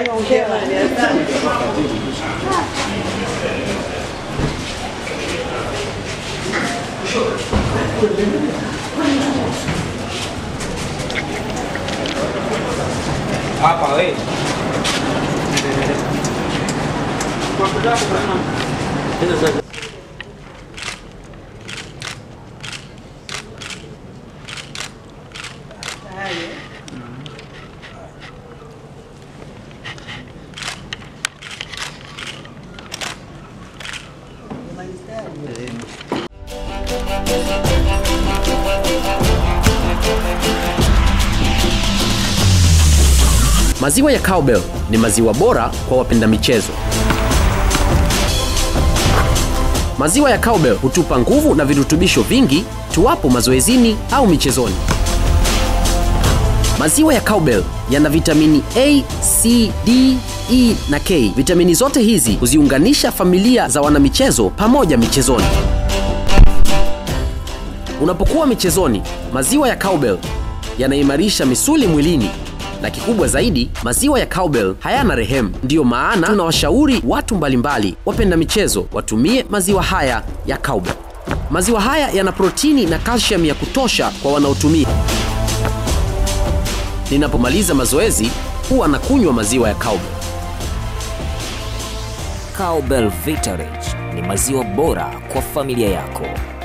They gonna get like that. Papa, wait. This is Maziwa ya Cowbell ni maziwa bora kwa wapenda michezo. Maziwa ya Cowbell hutupa nguvu na virutubisho vingi tuwapo mazoezini au michezoni. Maziwa ya Cowbell yana vitamini A, C, D, E na K. Vitamini zote hizi huziunganisha familia za wanamichezo pamoja michezoni. Unapokuwa michezoni, maziwa ya Cowbell yanaimarisha misuli mwilini. Na kikubwa zaidi, maziwa ya Cowbell hayana rehemu. Ndiyo maana tunawashauri watu mbalimbali, wapenda michezo, watumie maziwa haya ya Cowbell. Maziwa haya yana protini na calcium ya kutosha kwa wanaotumia. Ninapomaliza mazoezi, huwa nakunywa maziwa ya Cowbell. Cowbell Vitorage ni maziwa bora kwa familia yako.